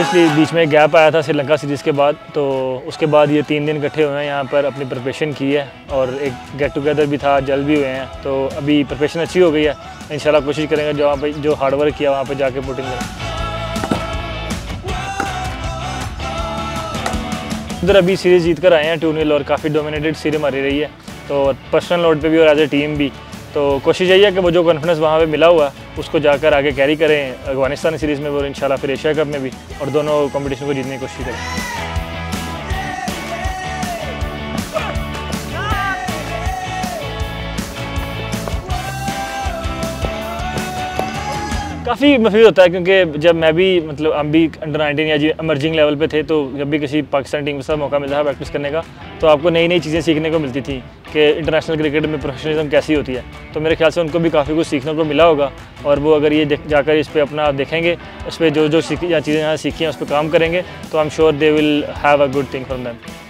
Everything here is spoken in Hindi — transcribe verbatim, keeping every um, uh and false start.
ऑब्वियसली बीच में गैप आया था श्रीलंका सीरीज़ के बाद, तो उसके बाद ये तीन दिन इकट्ठे हुए हैं यहाँ पर, अपनी प्रिपरेशन की है और एक गेट टुगेदर भी था, जल भी हुए हैं, तो अभी प्रिपरेशन अच्छी हो गई है। इंशाल्लाह कोशिश करेंगे जो वहाँ पे जो हार्डवर्क किया वहाँ पे जाके पुटिंग करें। उधर अभी सीरीज़ जीत कर आए हैं टू ज़ीरो और काफ़ी डोमिनेटेड सीरीज हमारी रही है, तो पर्सनल नोट पर भी और एज ए टीम भी, तो कोशिश यही है कि वो जो कॉन्फिडेंस वहाँ पे मिला हुआ है उसको जाकर आगे कैरी करें अफगानिस्तान सीरीज़ में वो, इंशाल्लाह फिर एशिया कप में भी, और दोनों कंपटीशन को जीतने की कोशिश करें। काफ़ी महसूस होता है क्योंकि जब मैं भी मतलब हम भी अंडर नाइनटीन या जी एमर्जिंग लेवल पे थे, तो जब भी किसी पाकिस्तान टीम के साथ मौका मिलता है प्रैक्टिस करने का, तो आपको नई नई चीज़ें सीखने को मिलती थी कि इंटरनेशनल क्रिकेट में प्रोफेशनलिज्म कैसी होती है। तो मेरे ख्याल से उनको भी काफ़ी कुछ सीखने को मिला होगा और वो अगर ये जाकर इस पर अपना देखेंगे, उस पर जो जो सीखी या चीज़ें यहाँ सीखी हैं उस पर काम करेंगे, तो I am sure they will have a good thing from them.